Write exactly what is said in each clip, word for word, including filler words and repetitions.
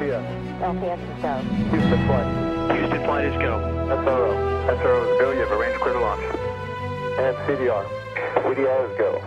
L P S. L P S is go. Houston flight. Houston flight is go. S R O. S R O is go. You have a range clear to launch. And C D R. C D R is go.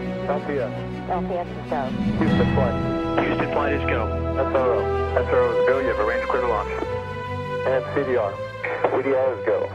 L P S. L P S is go. Houston flight. Houston flight is go. S R O. S R O is go. You have a range clear to launch. And C D R. C D R is go.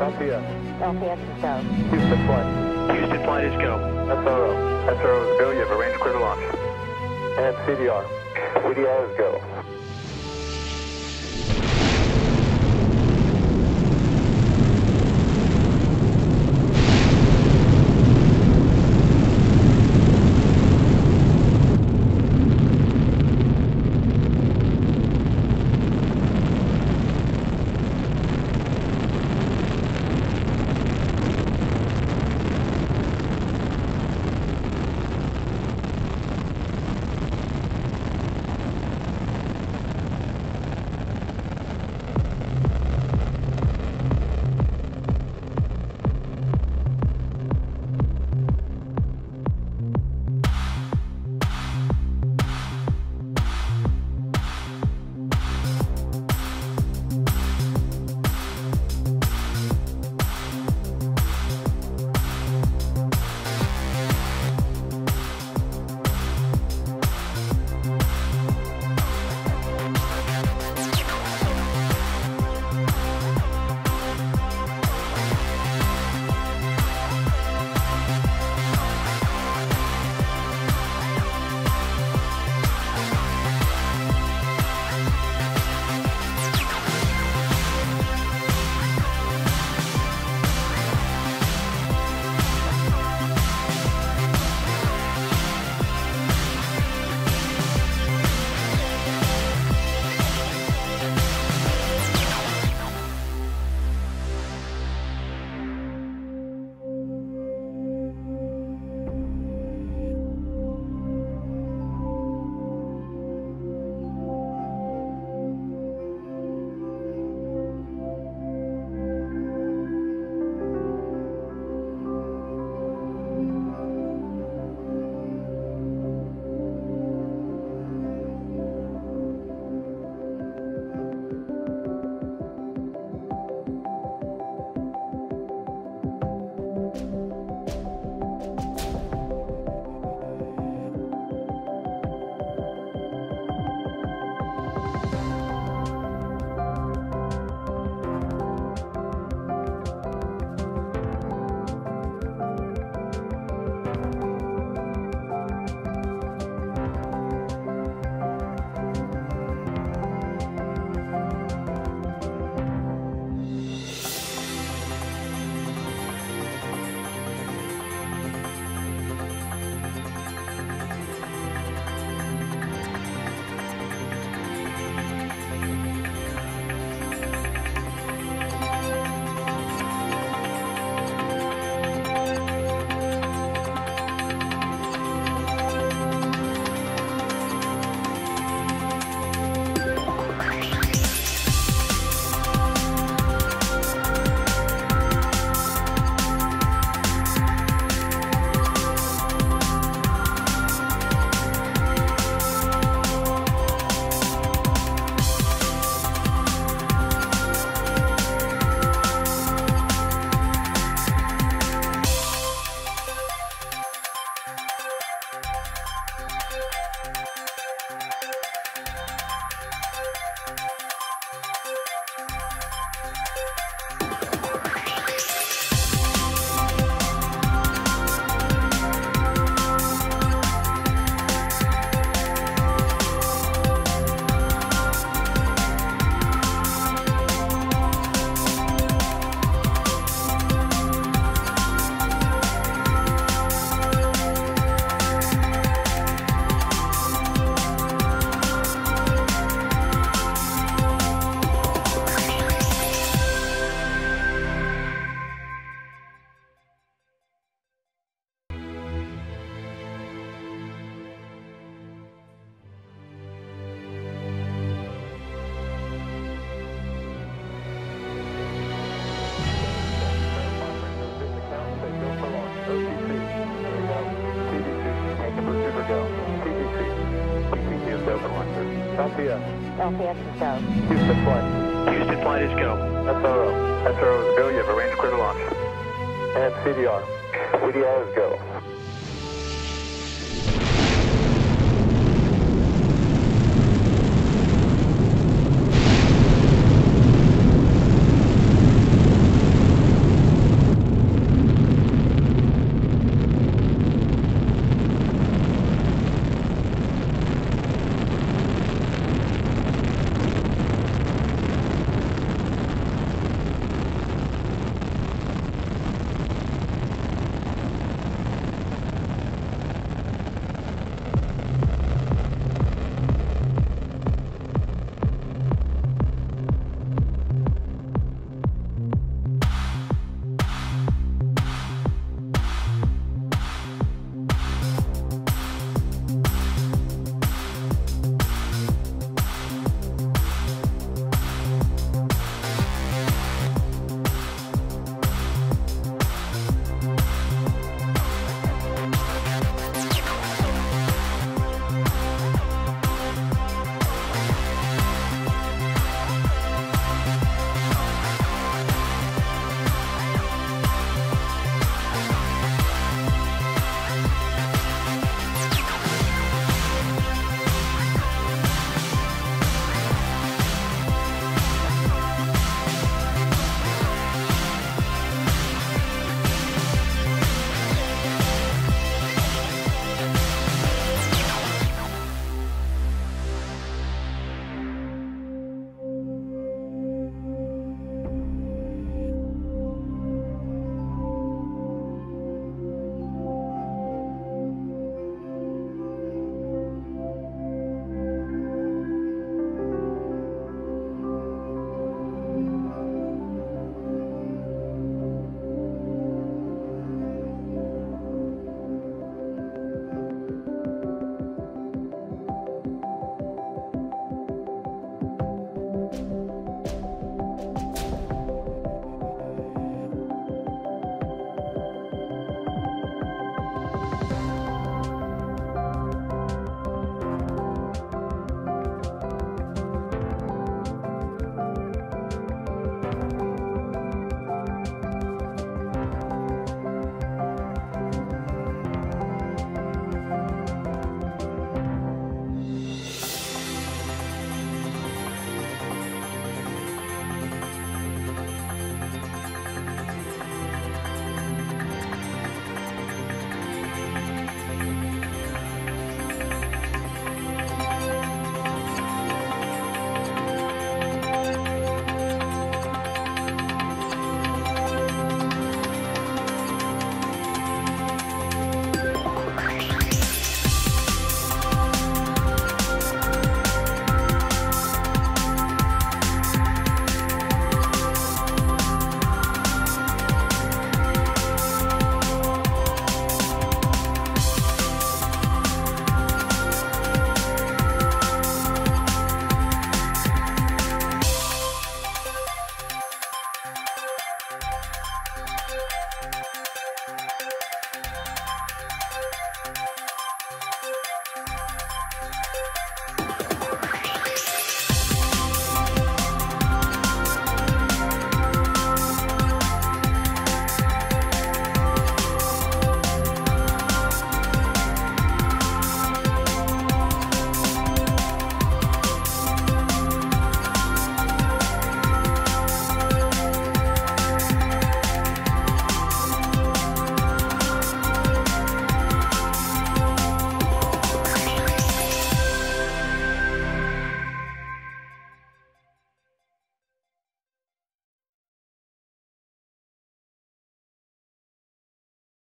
L P S. L P S is go. Houston flight. Houston flight is go. S R O. S R O is go. You have a range clear to launch. And C D R. C D R is go. L P S. L P S is go. Houston flight. Houston flight is go. S R O. S R O is go. You have a range clear to launch. And C D R. C D R is go.